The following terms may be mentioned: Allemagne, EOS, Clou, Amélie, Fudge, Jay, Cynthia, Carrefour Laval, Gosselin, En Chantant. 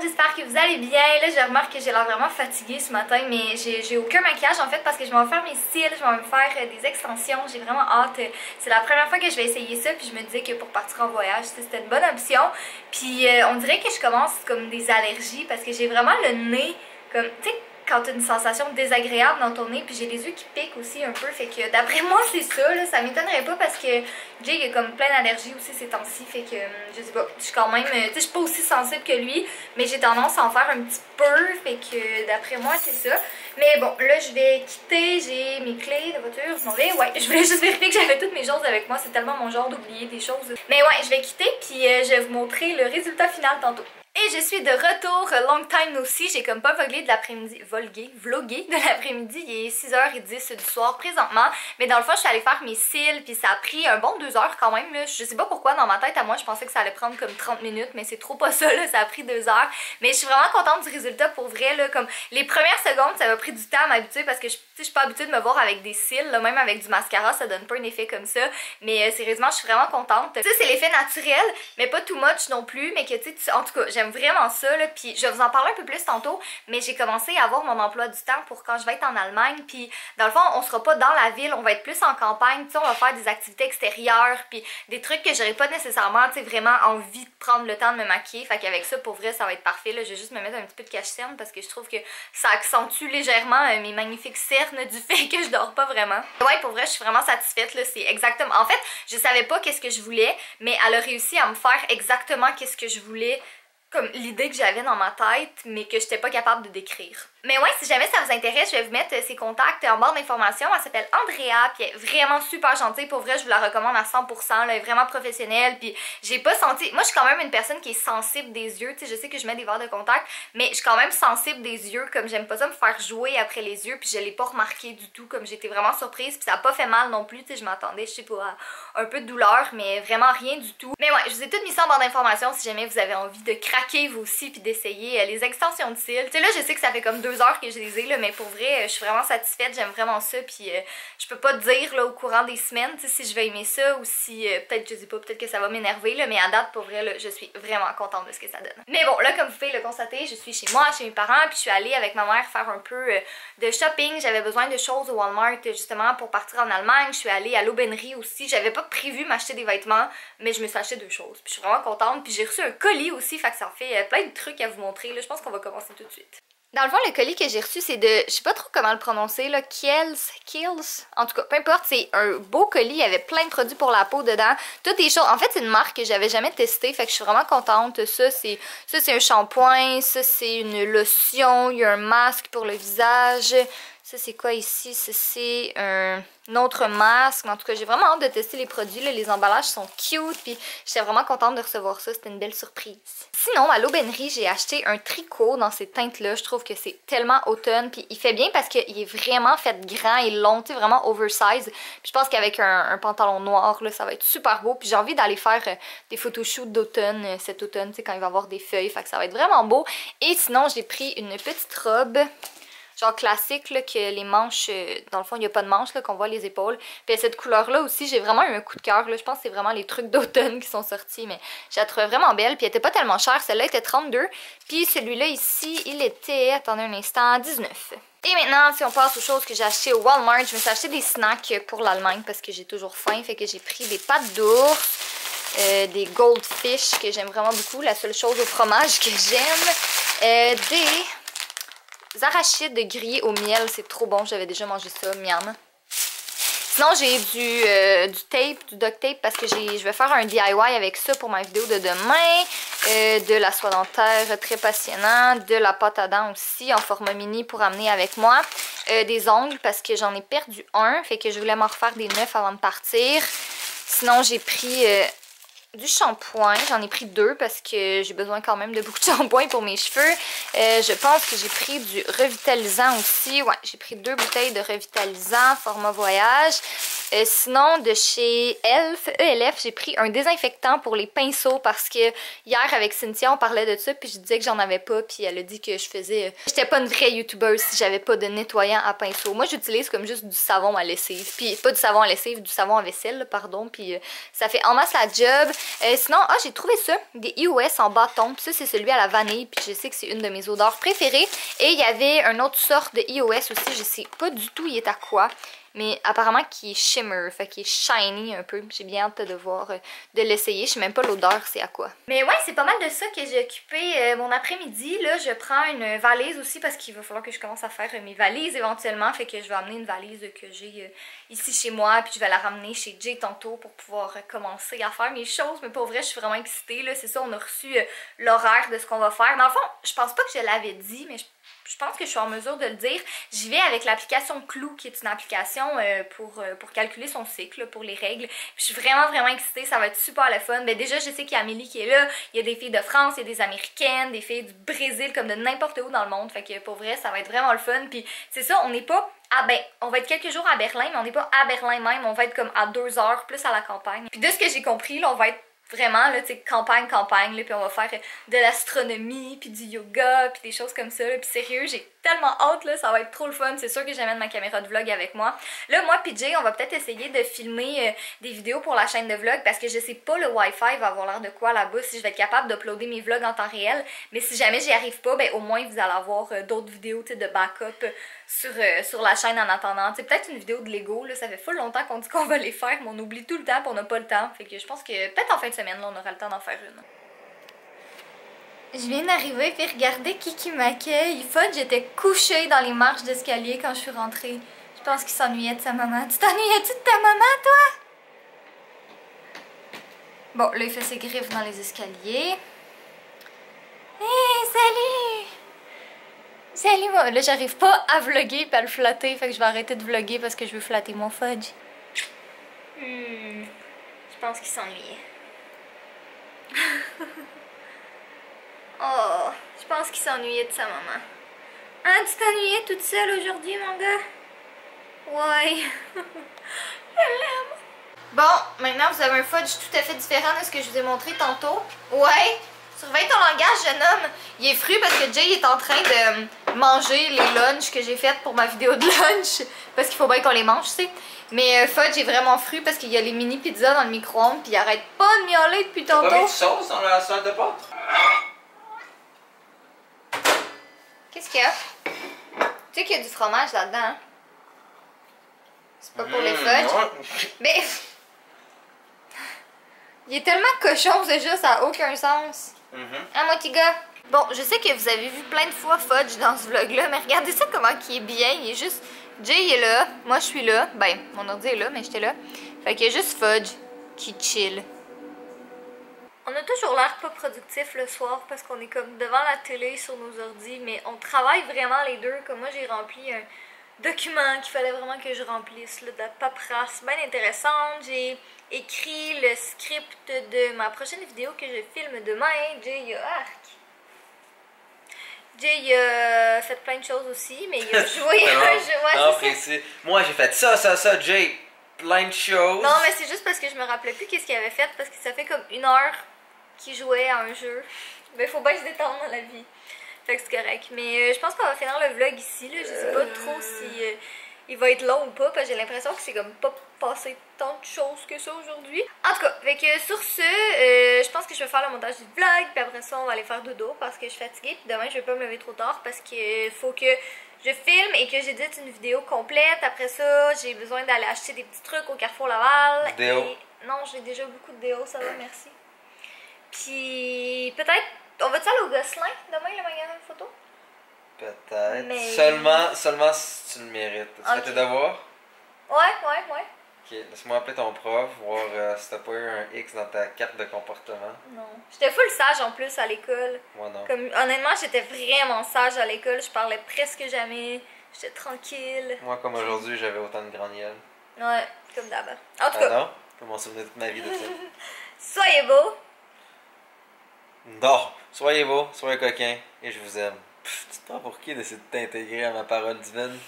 monde, j'espère que vous allez bien. Là je remarque que j'ai l'air vraiment fatiguée ce matin, mais j'ai aucun maquillage en fait parce que je m'en vais faire mes cils, je m'en vais faire des extensions, j'ai vraiment hâte. C'est la première fois que je vais essayer ça, puis je me disais que pour partir en voyage c'était une bonne option. Puis on dirait que je commence comme des allergies parce que j'ai vraiment le nez comme, tu sais, quand t'as une sensation désagréable dans ton nez, puis j'ai les yeux qui piquent aussi un peu, fait que d'après moi c'est ça, là, ça m'étonnerait pas parce que Jay a comme plein d'allergies aussi ces temps-ci, fait que je sais pas, je suis quand même, tu sais, je suis pas aussi sensible que lui, mais j'ai tendance à en faire un petit peu, fait que d'après moi c'est ça. Mais bon, là je vais quitter, j'ai mes clés de voiture, je m'en vais, ouais, je voulais juste vérifier que j'avais toutes mes choses avec moi, c'est tellement mon genre d'oublier des choses. Mais ouais, je vais quitter, puis je vais vous montrer le résultat final tantôt. Et je suis de retour, long time aussi, j'ai comme pas vogué de l'après-midi, vlogué de l'après-midi, il est 6h10 du soir présentement, mais dans le fond je suis allée faire mes cils, puis ça a pris un bon 2 heures quand même, là. Je sais pas pourquoi dans ma tête à moi je pensais que ça allait prendre comme 30 minutes, mais c'est trop pas ça, là. Ça a pris 2 heures, mais je suis vraiment contente du résultat pour vrai, là. Comme les premières secondes ça m'a pris du temps à m'habituer parce que je suis pas habituée de me voir avec des cils, là. Même avec du mascara ça donne pas un effet comme ça, mais sérieusement je suis vraiment contente. Ça c'est l'effet naturel, mais pas too much non plus, mais que tu sais, en tout cas j'aime vraiment ça, là. Puis je vais vous en parler un peu plus tantôt, mais j'ai commencé à avoir mon emploi du temps pour quand je vais être en Allemagne, puis dans le fond on sera pas dans la ville, on va être plus en campagne, tu sais, on va faire des activités extérieures, puis des trucs que j'aurais pas nécessairement, tu sais, vraiment envie de prendre le temps de me maquiller, fait qu'avec ça pour vrai ça va être parfait, là. Je vais juste me mettre un petit peu de cache-cerne parce que je trouve que ça accentue légèrement mes magnifiques cernes du fait que je dors pas vraiment. Ouais, pour vrai je suis vraiment satisfaite, là. C'est exactement, en fait je savais pas qu'est-ce que je voulais, mais elle a réussi à me faire exactement qu'est-ce que je voulais, comme l'idée que j'avais dans ma tête, mais que j'étais pas capable de décrire. Mais ouais, si jamais ça vous intéresse, je vais vous mettre ses contacts en barre d'informations. Elle s'appelle Andrea, puis elle est vraiment super gentille. Pour vrai, je vous la recommande à 100%. Elle est vraiment professionnelle, puis j'ai pas senti... Moi, je suis quand même une personne qui est sensible des yeux. Tu sais, je sais que je mets des verres de contact, mais je suis quand même sensible des yeux. Comme j'aime pas ça me faire jouer après les yeux, puis je l'ai pas remarqué du tout. Comme j'étais vraiment surprise, puis ça a pas fait mal non plus. Tu sais, je m'attendais, je sais pas, à un peu de douleur, mais vraiment rien du tout. Mais ouais, je vous ai tout mis ça en barre d'informations si jamais vous avez envie de craquer vous aussi, puis d'essayer les extensions de cils. Tu sais, là, je sais que ça fait comme 2 heures que je les ai, là, mais pour vrai, je suis vraiment satisfaite, j'aime vraiment ça, puis je peux pas dire, là, au courant des semaines, tu sais, si je vais aimer ça ou si, peut-être, je sais pas, peut-être que ça va m'énerver, là, mais à date, pour vrai, là, je suis vraiment contente de ce que ça donne. Mais bon, là, comme vous pouvez le constater, je suis chez moi, chez mes parents, puis je suis allée avec ma mère faire un peu de shopping, j'avais besoin de choses au Walmart, justement, pour partir en Allemagne, je suis allée à l'aubainerie aussi, j'avais pas prévu m'acheter des vêtements, mais je me suis acheté 2 choses, puis je suis vraiment contente, puis j'ai reçu un colis aussi, fait que ça en fait plein de trucs à vous montrer, là, je pense qu'on va commencer tout de suite. Dans le fond, le colis que j'ai reçu, c'est de, je sais pas trop comment le prononcer, là, Kiehl's, en tout cas, peu importe, c'est un beau colis, il y avait plein de produits pour la peau dedans, toutes les choses, en fait, c'est une marque que j'avais jamais testée, fait que je suis vraiment contente, ça c'est un shampoing, ça c'est une lotion, il y a un masque pour le visage, ça c'est quoi ici, ça c'est un autre masque, en tout cas j'ai vraiment hâte de tester les produits, là. Les emballages sont cute, puis j'étais vraiment contente de recevoir ça, c'était une belle surprise. Sinon à l'aubainerie j'ai acheté un tricot dans ces teintes là, je trouve que c'est tellement automne, puis il fait bien parce qu'il est vraiment fait grand et long, tu sais, vraiment oversize, puis je pense qu'avec un pantalon noir là ça va être super beau, puis j'ai envie d'aller faire des photoshoots d'automne cet automne, tu sais, quand il va y avoir des feuilles, fait que ça va être vraiment beau. Et sinon j'ai pris une petite robe genre classique, là, que les manches, dans le fond il n'y a pas de manches, qu'on voit les épaules, puis cette couleur là aussi j'ai vraiment eu un coup de cœur, je pense que c'est vraiment les trucs d'automne qui sont sortis, mais je la trouvais vraiment belle, puis elle était pas tellement chère, celle-là était 32, puis celui-là ici il était, attendez un instant, 19. Et maintenant, si on passe aux choses que j'ai achetées au Walmart, je me suis acheté des snacks pour l'Allemagne parce que j'ai toujours faim, fait que j'ai pris des pâtes d'ours, des goldfish que j'aime vraiment beaucoup, la seule chose au fromage que j'aime, des arachides grillés au miel, c'est trop bon, j'avais déjà mangé ça, miam. Sinon j'ai du duct tape parce que je vais faire un DIY avec ça pour ma vidéo de demain, de la soie dentaire, très passionnant, de la pâte à dents aussi en format mini pour amener avec moi, des ongles parce que j'en ai perdu un, fait que je voulais m'en refaire des neufs avant de partir. Sinon j'ai pris... du shampoing, j'en ai pris 2 parce que j'ai besoin quand même de beaucoup de shampoing pour mes cheveux. Je pense que j'ai pris du revitalisant aussi. Ouais, j'ai pris 2 bouteilles de revitalisant, format voyage. Sinon, de chez ELF, j'ai pris un désinfectant pour les pinceaux parce que hier avec Cynthia, on parlait de ça, puis je disais que j'en avais pas, puis elle a dit que je faisais... j'étais pas une vraie youtubeuse si j'avais pas de nettoyant à pinceau. Moi, j'utilise comme juste du savon à lessive. Puis, pas du savon à lessive, du savon à vaisselle, pardon. Puis, ça fait en masse la job. Sinon, ah, j'ai trouvé ça, des EOS en bâton. Puis ça, c'est celui à la vanille. Puis je sais que c'est une de mes odeurs préférées. Et il y avait une autre sorte de EOS aussi. Je sais pas du tout il est à quoi. Mais apparemment qui est shimmer, fait qu'il est shiny un peu. J'ai bien hâte de voir, de l'essayer. Je sais même pas l'odeur, c'est à quoi. Mais ouais, c'est pas mal de ça que j'ai occupé mon après-midi. Là, je prends une valise aussi parce qu'il va falloir que je commence à faire mes valises éventuellement. Fait que je vais amener une valise que j'ai ici chez moi. Puis je vais la ramener chez Jay tantôt pour pouvoir commencer à faire mes choses. Mais pour vrai, je suis vraiment excitée. C'est ça, on a reçu l'horaire de ce qu'on va faire. Dans le fond, je pense pas que je l'avais dit, mais je pense que je suis en mesure de le dire. J'y vais avec l'application Clou, qui est une application pour calculer son cycle, pour les règles. Puis je suis vraiment, vraiment excitée. Ça va être super le fun. Mais déjà, je sais qu'il y a Amélie qui est là. Il y a des filles de France, il y a des Américaines, des filles du Brésil, comme de n'importe où dans le monde. Fait que pour vrai, ça va être vraiment le fun. Puis c'est ça, on n'est pas... Ah ben, on va être quelques jours à Berlin, mais on n'est pas à Berlin même. On va être comme à 2 heures, plus à la campagne. Puis de ce que j'ai compris, là, on va être... Vraiment, là, tu sais, campagne, là, puis on va faire de l'astronomie, puis du yoga, puis des choses comme ça, là, puis sérieux, j'ai tellement hâte, là, ça va être trop le fun, c'est sûr que j'amène ma caméra de vlog avec moi. Là, moi puis Jay, on va peut-être essayer de filmer des vidéos pour la chaîne de vlog, parce que je sais pas le Wi-Fi va avoir l'air de quoi là-bas, si je vais être capable d'uploader mes vlogs en temps réel, mais si jamais j'y arrive pas, ben au moins vous allez avoir d'autres vidéos, tu sais, de backup sur la chaîne en attendant. Tu sais, peut-être une vidéo de Lego, là, ça fait full longtemps qu'on dit qu'on va les faire, mais on oublie tout le temps, puis on n'a pas le temps, fait que je pense que peut-être en fin de semaine, là, on aura le temps d'en faire une. Je viens d'arriver puis regardez qui m'accueille. Fudge, j'étais couchée dans les marches d'escalier quand je suis rentrée. Je pense qu'il s'ennuyait de sa maman. Tu t'ennuyais-tu de ta maman, toi? Bon, là, il fait ses griffes dans les escaliers. Hé, salut! Salut, moi! Là, j'arrive pas à vlogger et à le flatter. Fait que je vais arrêter de vlogger parce que je veux flatter mon Fudge. Je pense qu'il s'ennuyait. Oh, je pense qu'il s'ennuyait de sa maman. Hein, tu t'ennuyais toute seule aujourd'hui, mon gars? Ouais. Je l'aime. Bon, maintenant vous avez un Fudge tout à fait différent de ce que je vous ai montré tantôt. Ouais. Surveille ton langage, jeune homme. Il est fru parce que Jay est en train de manger les lunchs que j'ai faites pour ma vidéo de lunch. Parce qu'il faut bien qu'on les mange, tu sais. Mais Fudge est vraiment fru parce qu'il y a les mini pizzas dans le micro-ondes. Puis il arrête pas de miauler depuis tantôt. T'as pas mis de sauce dans la salle de pâtes? Qu'est-ce qu'il y a? Tu sais qu'il y a du fromage là-dedans, hein? C'est pas pour les Fudge. Mais... il est tellement cochon, c'est juste, ça n'a aucun sens. Hein, mon petit gars? Bon, je sais que vous avez vu plein de fois Fudge dans ce vlog-là, mais regardez ça comment il est bien. Il est juste... Jay est là, moi je suis là. Ben, mon ordi est là, mais j'étais là. Fait qu'il y a juste Fudge qui chill. On a toujours l'air pas productif le soir parce qu'on est comme devant la télé sur nos ordis, mais on travaille vraiment les deux. Comme moi, j'ai rempli un document qu'il fallait vraiment que je remplisse, là, de la paperasse bien intéressante. J'ai écrit le script de ma prochaine vidéo que je filme demain. Jay a fait plein de choses aussi, mais il a joué un jeu. Ouais, précis. Moi, j'ai fait ça, Jay. Plein de choses. Non, mais c'est juste parce que je me rappelais plus qu'est-ce qu'il avait fait, parce que ça fait comme 1 heure qu'il jouait à un jeu. Mais faut bien se détendre dans la vie. Fait que c'est correct. Mais je pense qu'on va finir le vlog ici, là. Je sais pas trop si il va être long ou pas, parce que j'ai l'impression que c'est comme pas passé tant de choses que ça aujourd'hui. En tout cas, fait que sur ce, je pense que je vais faire le montage du vlog, puis après ça on va aller faire dodo parce que je suis fatiguée, puis demain je vais pas me lever trop tard parce qu'il faut que je filme et que j'édite une vidéo complète. Après ça, j'ai besoin d'aller acheter des petits trucs au Carrefour Laval. Et... non, j'ai déjà beaucoup de déo, ça va, merci. Puis peut-être, on va-tu aller au Gosselin demain, le magasin de photos? Peut-être. Mais... Seulement si tu le mérites. Tu fais tes devoirs? Ouais. Ok, laisse-moi appeler ton prof, voir si t'as pas eu un X dans ta carte de comportement. Non. J'étais full sage en plus à l'école. Moi non. Comme, honnêtement, j'étais vraiment sage à l'école, je parlais presque jamais, j'étais tranquille. Moi, comme aujourd'hui, j'avais autant de graniel. Ouais, comme d'hab. En tout cas. Non, je m'en souvenir toute ma vie de ça. Soyez beaux. Non, soyez beaux, soyez coquins, et je vous aime. Pff, tu te prends pour qui d'essayer de t'intégrer à ma parole divine?